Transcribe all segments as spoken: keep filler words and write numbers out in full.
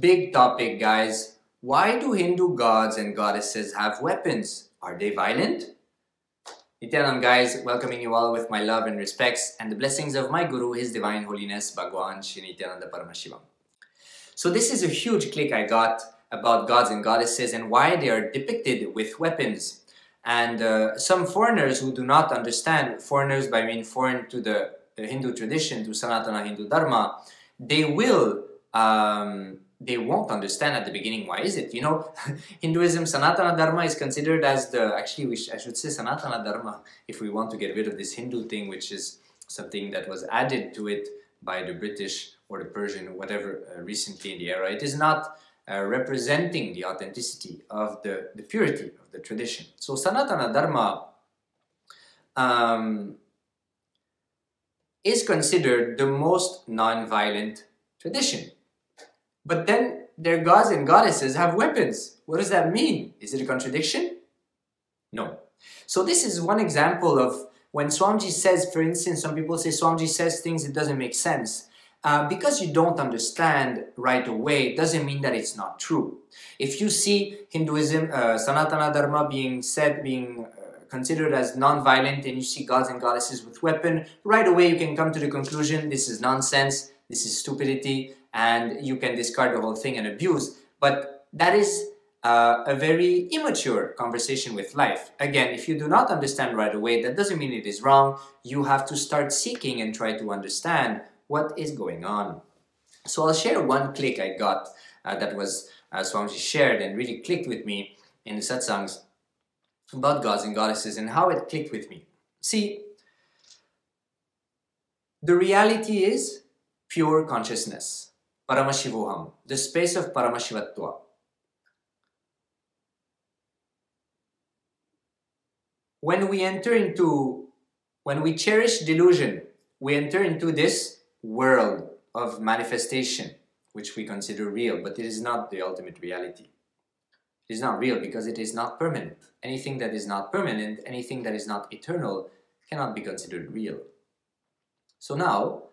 Big topic, guys. Why do Hindu gods and goddesses have weapons? Are they violent? Nithyanam, guys, welcoming you all with my love and respects and the blessings of my Guru, His Divine Holiness, Bhagwan Shin Nithyananda Paramashivam. So this is a huge click I got about gods and goddesses and why they are depicted with weapons. And uh, some foreigners who do not understand, foreigners by mean foreign to the, the Hindu tradition, to Sanatana Hindu Dharma, they will... Um, they won't understand at the beginning, why is it? You know, Hinduism, Sanatana Dharma is considered as the, actually we sh I should say Sanatana Dharma if we want to get rid of this Hindu thing, which is something that was added to it by the British or the Persian or whatever uh, recently in the era. It is not uh, representing the authenticity of the, the purity of the tradition. So Sanatana Dharma um, is considered the most non-violent tradition. But then their gods and goddesses have weapons. What does that mean? Is it a contradiction? No. So this is one example of when Swamiji says, for instance, some people say Swamiji says things, it doesn't make sense. Uh, because you don't understand right away, it doesn't mean that it's not true. If you see Hinduism, uh, Sanatana Dharma being said, being uh, considered as non-violent, and you see gods and goddesses with weapon, right away you can come to the conclusion, this is nonsense, this is stupidity, and you can discard the whole thing and abuse. But that is uh, a very immature conversation with life. Again, if you do not understand right away, that doesn't mean it is wrong. You have to start seeking and try to understand what is going on. So I'll share one click I got uh, that was uh, Swamiji shared and really clicked with me in the satsangs about gods and goddesses and how it clicked with me. See, the reality is pure consciousness. Paramashivoham, the space of Paramashivatva. When we enter into, when we cherish delusion, we enter into this world of manifestation, which we consider real, but it is not the ultimate reality. It is not real because it is not permanent. Anything that is not permanent, anything that is not eternal, cannot be considered real. So now,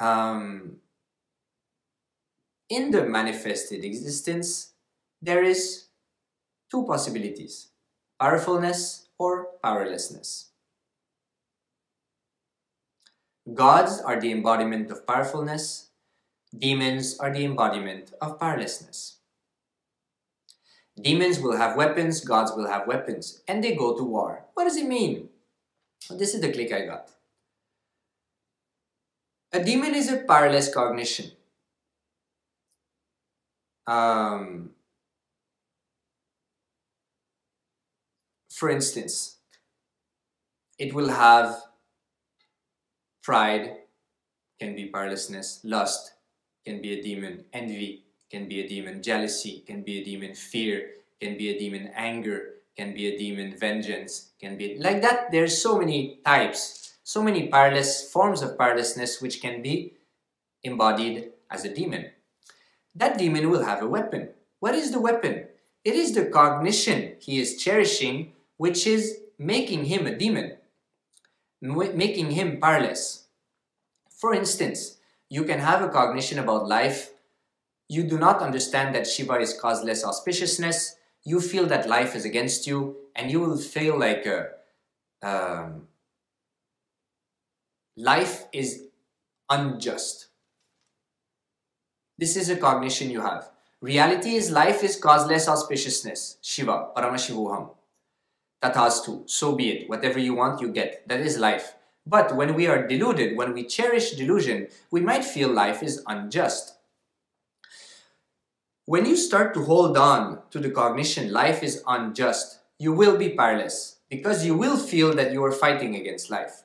um, in the manifested existence, there is two possibilities, powerfulness or powerlessness. Gods are the embodiment of powerfulness, demons are the embodiment of powerlessness. Demons will have weapons, gods will have weapons, and they go to war. What does it mean? Well, this is the click I got. A demon is a powerless cognition. Um, for instance, it will have pride, can be powerlessness, lust can be a demon, envy can be a demon, jealousy can be a demon, fear can be a demon, anger can be a demon, vengeance can be, like that. There's so many types, so many powerless forms of powerlessness which can be embodied as a demon. That demon will have a weapon. What is the weapon? It is the cognition he is cherishing, which is making him a demon, making him powerless. For instance, you can have a cognition about life. You do not understand that Shiva is causeless auspiciousness. You feel that life is against you, and you will feel like a, um, life is unjust. This is a cognition you have. Reality is life is causeless auspiciousness. Shiva, Paramashivoham. Tatastu, so be it. Whatever you want, you get. That is life. But when we are deluded, when we cherish delusion, we might feel life is unjust. When you start to hold on to the cognition, life is unjust, you will be powerless because you will feel that you are fighting against life.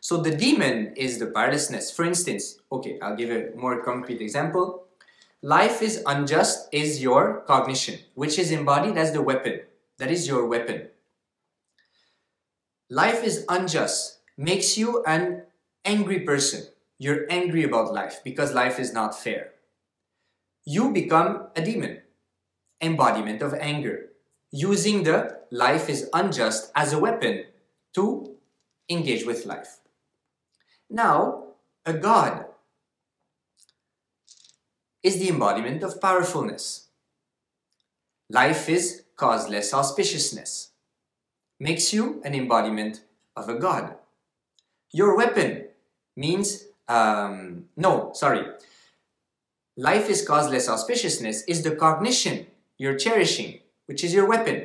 So the demon is the powerlessness. For instance, okay, I'll give a more concrete example. Life is unjust is your cognition, which is embodied as the weapon. That is your weapon. Life is unjust makes you an angry person. You're angry about life because life is not fair. You become a demon, embodiment of anger, using the life is unjust as a weapon to engage with life. Now, a god is the embodiment of powerfulness. Life is causeless auspiciousness. Makes you an embodiment of a god. Your weapon means, um, no, sorry. Life is causeless auspiciousness is the cognition you're cherishing, which is your weapon.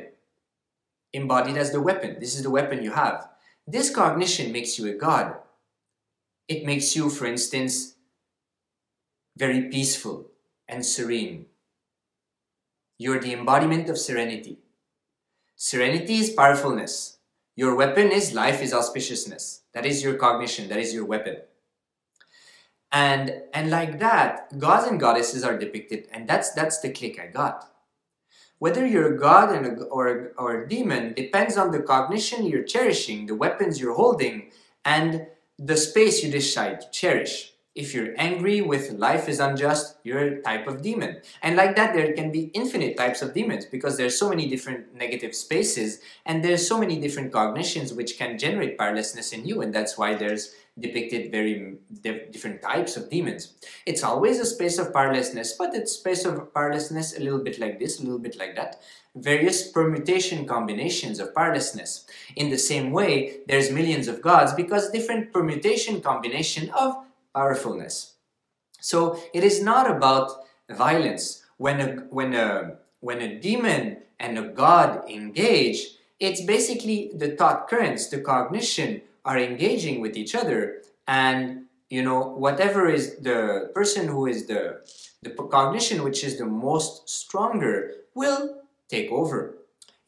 Embodied as the weapon. This is the weapon you have. This cognition makes you a god. It makes you, for instance, very peaceful and serene. You're the embodiment of serenity. Serenity is powerfulness. Your weapon is life is auspiciousness. That is your cognition. That is your weapon. And, and like that, gods and goddesses are depicted. And that's, that's the click I got. Whether you're a god and a, or, or a demon depends on the cognition you're cherishing, the weapons you're holding, and the space you decide to cherish. If you're angry with life is unjust, you're a type of demon. And like that, there can be infinite types of demons because there's so many different negative spaces and there's so many different cognitions which can generate powerlessness in you, and that's why there's depicted very different types of demons. It's always a space of powerlessness, but it's space of powerlessness a little bit like this, a little bit like that. Various permutation combinations of powerlessness. In the same way, there's millions of gods because different permutation combination of powerfulness. So it is not about violence. When a, when a, when a demon and a god engage, it's basically the thought currents, the cognition, are engaging with each other, and you know, whatever is the person who is the the cognition which is the most stronger will take over.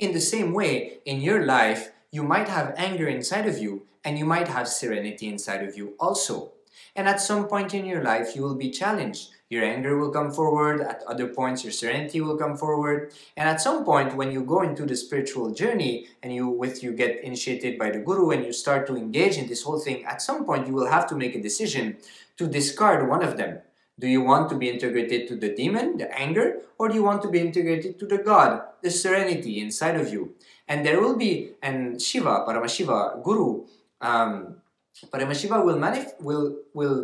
In the same way, in your life you might have anger inside of you and you might have serenity inside of you also, and at some point in your life you will be challenged. Your anger will come forward, at other points your serenity will come forward, and at some point when you go into the spiritual journey and you with you get initiated by the guru and you start to engage in this whole thing, at some point you will have to make a decision to discard one of them. Do you want to be integrated to the demon, the anger, or do you want to be integrated to the god, the serenity inside of you? And there will be, and Shiva, Paramashiva, Guru, um, Paramashiva will, manif will, will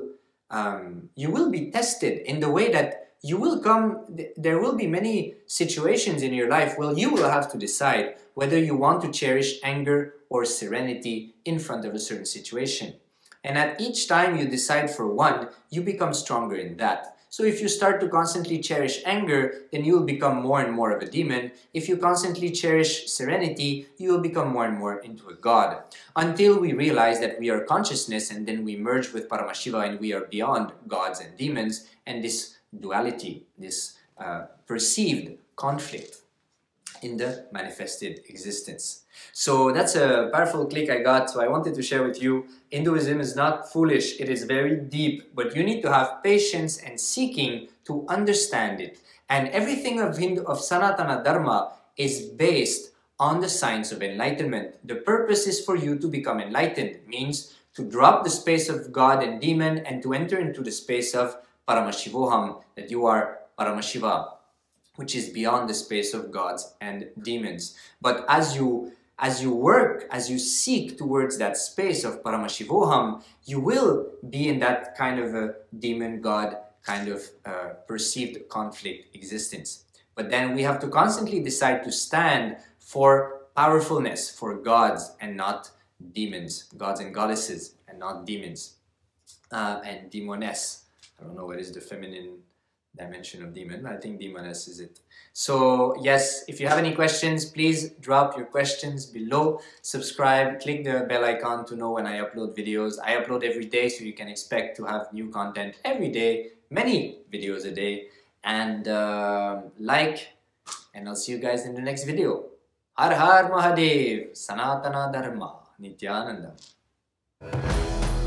Um, you will be tested in the way that you will come, th there will be many situations in your life where you will have to decide whether you want to cherish anger or serenity in front of a certain situation. And at each time you decide for one, you become stronger in that. So if you start to constantly cherish anger, then you will become more and more of a demon. If you constantly cherish serenity, you will become more and more into a god. Until we realize that we are consciousness, and then we merge with Paramashiva and we are beyond gods and demons and this duality, this uh, perceived conflict in the manifested existence. So that's a powerful click I got, so I wanted to share with you. Hinduism is not foolish, it is very deep, but you need to have patience and seeking to understand it. And everything of, Hindu, of Sanatana Dharma is based on the science of enlightenment. The purpose is for you to become enlightened, means to drop the space of God and demon and to enter into the space of Paramashivoham, that you are Paramashiva, which is beyond the space of gods and demons. But as you, as you work, as you seek towards that space of Paramashivoham, you will be in that kind of a demon-god kind of uh, perceived conflict existence. But then we have to constantly decide to stand for powerfulness, for gods and not demons, gods and goddesses and not demons, uh, and demoness. I don't know what is the feminine dimension of demon. I think demoness is it. So yes, if you have any questions, please drop your questions below. Subscribe, click the bell icon to know when I upload videos. I upload every day, so you can expect to have new content every day, many videos a day. And uh, like, and I'll see you guys in the next video. Har har Mahadev, Sanatana Dharma, Nithyananda.